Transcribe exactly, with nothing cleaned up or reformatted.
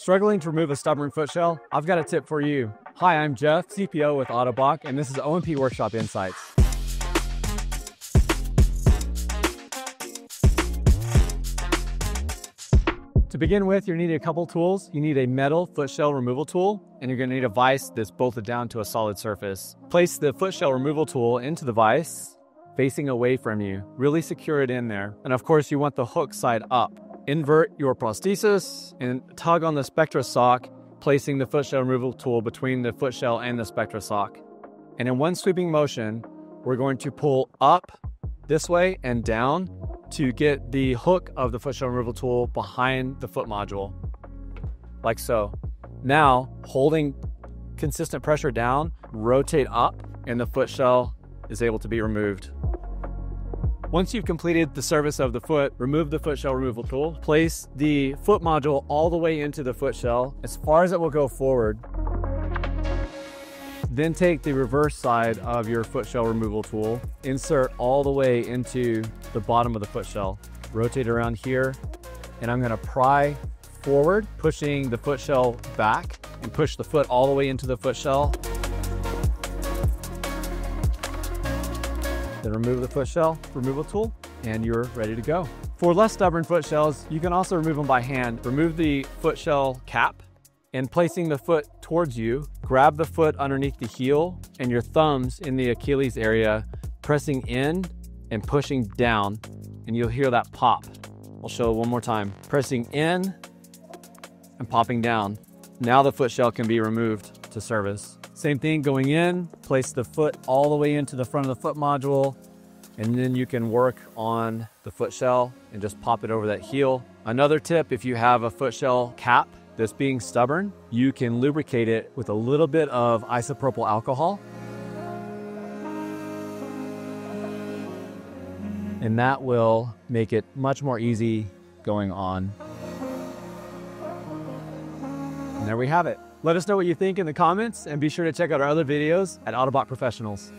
Struggling to remove a stubborn foot shell? I've got a tip for you. Hi, I'm Jeff, C P O with Ottobock, and this is O and P Workshop Insights. To begin with, you're needing a couple tools. You need a metal foot shell removal tool, and you're gonna need a vise that's bolted down to a solid surface. Place the foot shell removal tool into the vise, facing away from you. Really secure it in there. And of course, you want the hook side up. Invert your prosthesis and tug on the Spectra Sock, placing the foot shell removal tool between the foot shell and the Spectra Sock. And in one sweeping motion, we're going to pull up this way and down to get the hook of the foot shell removal tool behind the foot module, like so. Now, holding consistent pressure down, rotate up, and the foot shell is able to be removed. Once you've completed the service of the foot, remove the foot shell removal tool. Place the foot module all the way into the foot shell as far as it will go forward. Then take the reverse side of your foot shell removal tool, insert all the way into the bottom of the foot shell. Rotate around here, and I'm gonna pry forward, pushing the foot shell back, and push the foot all the way into the foot shell. Then remove the foot shell removal tool and you're ready to go. For less stubborn foot shells, you can also remove them by hand. Remove the foot shell cap and placing the foot towards you, grab the foot underneath the heel and your thumbs in the Achilles area, pressing in and pushing down, and you'll hear that pop. I'll show it one more time. Pressing in and popping down. Now the foot shell can be removed to service. Same thing going in, place the foot all the way into the front of the foot module, and then you can work on the foot shell and just pop it over that heel. Another tip, if you have a foot shell cap that's being stubborn, you can lubricate it with a little bit of isopropyl alcohol. And that will make it much more easy going on. And there we have it. Let us know what you think in the comments and be sure to check out our other videos at Ottobock Professionals.